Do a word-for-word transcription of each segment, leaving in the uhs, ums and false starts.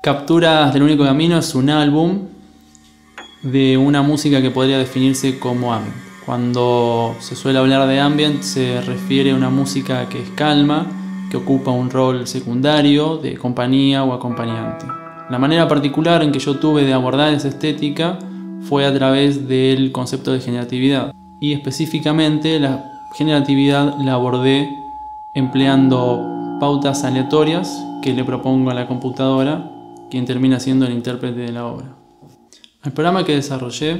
Capturas del Único Camino es un álbum de una música que podría definirse como ambient. Cuando se suele hablar de ambient se refiere a una música que es calma, que ocupa un rol secundario de compañía o acompañante. La manera particular en que yo tuve de abordar esa estética fue a través del concepto de generatividad, y específicamente la generatividad la abordé empleando pautas aleatorias que le propongo a la computadora, quien termina siendo el intérprete de la obra. Al programa que desarrollé,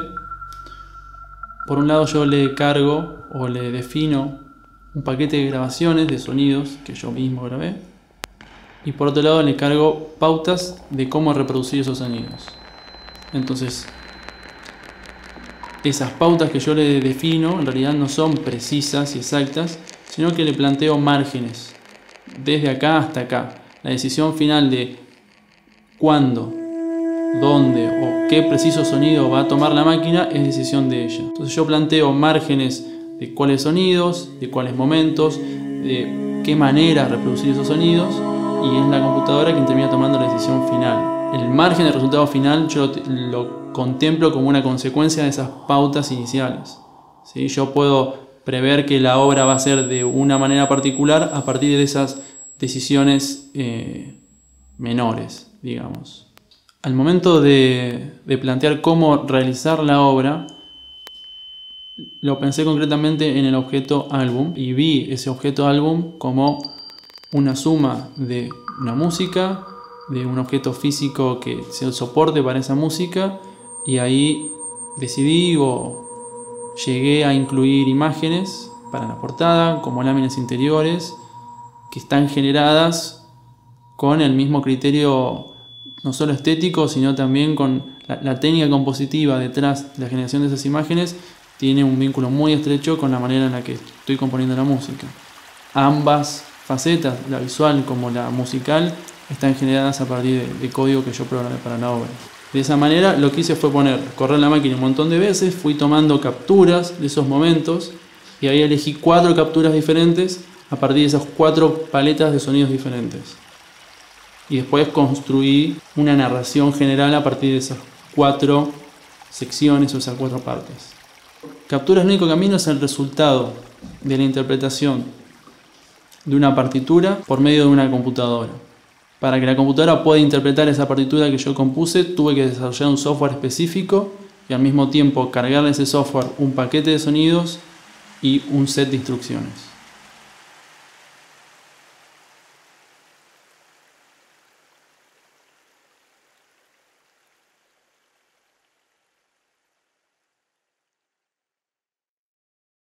por un lado yo le cargo o le defino un paquete de grabaciones de sonidos que yo mismo grabé, y por otro lado le cargo pautas de cómo reproducir esos sonidos. Entonces, esas pautas que yo le defino en realidad no son precisas y exactas, sino que le planteo márgenes, desde acá hasta acá. La decisión final de cuándo, dónde o qué preciso sonido va a tomar la máquina es decisión de ella. Entonces yo planteo márgenes de cuáles sonidos, de cuáles momentos, de qué manera reproducir esos sonidos, y es la computadora quien termina tomando la decisión final. El margen de resultado final yo lo contemplo como una consecuencia de esas pautas iniciales, ¿sí? Yo puedo prever que la obra va a ser de una manera particular a partir de esas decisiones eh, menores, digamos. Al momento de, de plantear cómo realizar la obra, lo pensé concretamente en el objeto álbum, y vi ese objeto álbum como una suma de una música, de un objeto físico que sea el soporte para esa música, y ahí decidí o llegué a incluir imágenes para la portada, como láminas interiores, que están generadas con el mismo criterio no solo estético, sino también con la, la técnica compositiva detrás de la generación de esas imágenes. Tiene un vínculo muy estrecho con la manera en la que estoy componiendo la música. Ambas facetas, la visual como la musical, están generadas a partir de, de código que yo programé para la obra. De esa manera lo que hice fue poner, correr la máquina un montón de veces, fui tomando capturas de esos momentos, y ahí elegí cuatro capturas diferentes a partir de esas cuatro paletas de sonidos diferentes. Y después construí una narración general a partir de esas cuatro secciones o esas cuatro partes. Capturas del Único Camino es el resultado de la interpretación de una partitura por medio de una computadora. Para que la computadora pueda interpretar esa partitura que yo compuse, tuve que desarrollar un software específico y al mismo tiempo cargarle a ese software un paquete de sonidos y un set de instrucciones.